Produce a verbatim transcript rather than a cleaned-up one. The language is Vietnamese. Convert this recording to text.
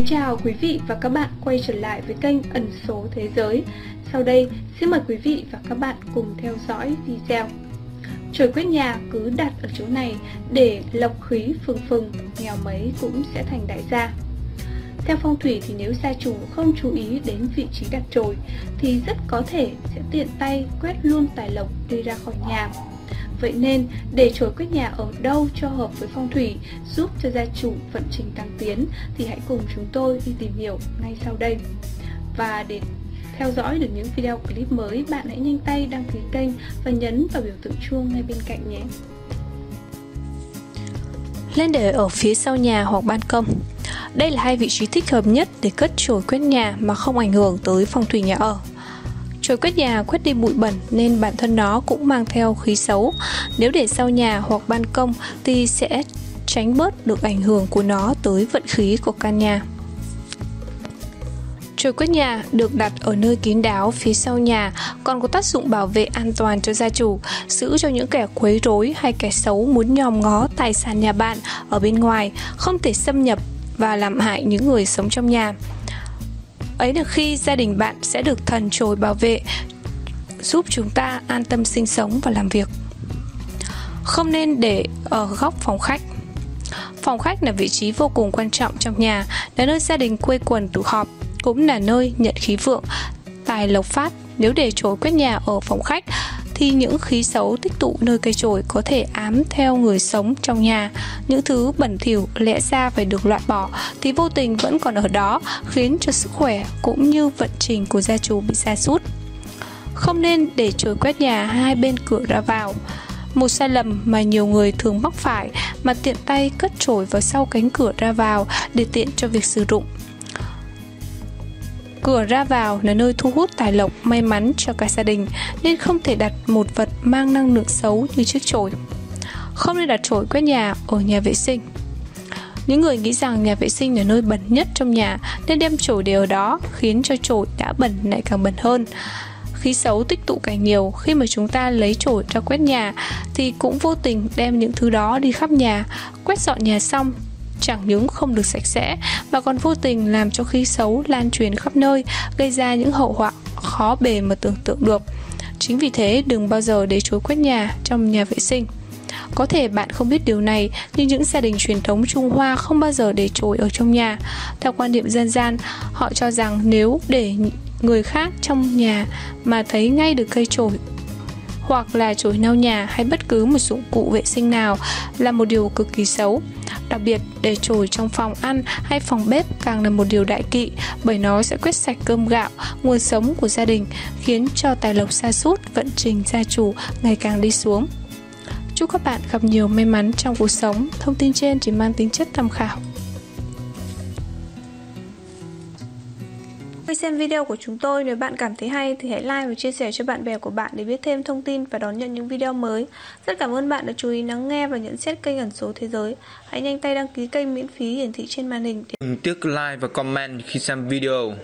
Kính chào quý vị và các bạn quay trở lại với kênh Ẩn Số Thế Giới. Sau đây, xin mời quý vị và các bạn cùng theo dõi video. Chổi quét nhà cứ đặt ở chỗ này để lộc khí phừng phừng, nghèo mấy cũng sẽ thành đại gia. Theo phong thủy thì nếu gia chủ không chú ý đến vị trí đặt chổi thì rất có thể sẽ tiện tay quét luôn tài lộc đi ra khỏi nhà. Vậy nên, để chổi quét nhà ở đâu cho hợp với phong thủy, giúp cho gia chủ vận trình tăng tiến thì hãy cùng chúng tôi đi tìm hiểu ngay sau đây. Và để theo dõi được những video clip mới, bạn hãy nhanh tay đăng ký kênh và nhấn vào biểu tượng chuông ngay bên cạnh nhé. Lên để ở phía sau nhà hoặc ban công. Đây là hai vị trí thích hợp nhất để cất chổi quét nhà mà không ảnh hưởng tới phong thủy nhà ở. Chổi quét nhà quét đi bụi bẩn nên bản thân nó cũng mang theo khí xấu. Nếu để sau nhà hoặc ban công thì sẽ tránh bớt được ảnh hưởng của nó tới vận khí của căn nhà. Chổi quét nhà được đặt ở nơi kín đáo phía sau nhà còn có tác dụng bảo vệ an toàn cho gia chủ, giữ cho những kẻ quấy rối hay kẻ xấu muốn nhòm ngó tài sản nhà bạn ở bên ngoài không thể xâm nhập và làm hại những người sống trong nhà. Ấy là khi gia đình bạn sẽ được thần chổi bảo vệ, giúp chúng ta an tâm sinh sống và làm việc. Không nên để ở góc phòng khách. Phòng khách là vị trí vô cùng quan trọng trong nhà, là nơi gia đình quây quần tụ họp, cũng là nơi nhận khí vượng, tài lộc phát. Nếu để chổi quét nhà ở phòng khách thì những khí xấu tích tụ nơi cây chổi có thể ám theo người sống trong nhà. Những thứ bẩn thỉu lẽ ra phải được loại bỏ thì vô tình vẫn còn ở đó, khiến cho sức khỏe cũng như vận trình của gia chủ bị sa sút. Không nên để chổi quét nhà hai bên cửa ra vào. Một sai lầm mà nhiều người thường mắc phải mà tiện tay cất chổi vào sau cánh cửa ra vào để tiện cho việc sử dụng. Cửa ra vào là nơi thu hút tài lộc may mắn cho cả gia đình, nên không thể đặt một vật mang năng lượng xấu như chiếc chổi. Không nên đặt chổi quét nhà ở nhà vệ sinh. Những người nghĩ rằng nhà vệ sinh là nơi bẩn nhất trong nhà nên đem chổi để ở đó, khiến cho chổi đã bẩn lại càng bẩn hơn. Khí xấu tích tụ càng nhiều, khi mà chúng ta lấy chổi ra quét nhà thì cũng vô tình đem những thứ đó đi khắp nhà. Quét dọn nhà xong chẳng những không được sạch sẽ mà còn vô tình làm cho khí xấu lan truyền khắp nơi, gây ra những hậu họa khó bề mà tưởng tượng được. Chính vì thế, đừng bao giờ để chổi quét nhà trong nhà vệ sinh. Có thể bạn không biết điều này, nhưng những gia đình truyền thống Trung Hoa không bao giờ để chổi ở trong nhà. Theo quan niệm dân gian, họ cho rằng nếu để người khác trong nhà mà thấy ngay được cây chổi hoặc là chổi lau nhà hay bất cứ một dụng cụ vệ sinh nào là một điều cực kỳ xấu. Đặc biệt, để chổi trong phòng ăn hay phòng bếp càng là một điều đại kỵ, bởi nó sẽ quét sạch cơm gạo, nguồn sống của gia đình, khiến cho tài lộc sa sút, vận trình gia chủ ngày càng đi xuống. Chúc các bạn gặp nhiều may mắn trong cuộc sống. Thông tin trên chỉ mang tính chất tham khảo. Khi xem video của chúng tôi, nếu bạn cảm thấy hay thì hãy like và chia sẻ cho bạn bè của bạn để biết thêm thông tin và đón nhận những video mới. Rất cảm ơn bạn đã chú ý lắng nghe và nhận xét kênh Ẩn Số Thế Giới. Hãy nhanh tay đăng ký kênh miễn phí hiển thị trên màn hình. Để... Đừng tiếc like và comment khi xem video.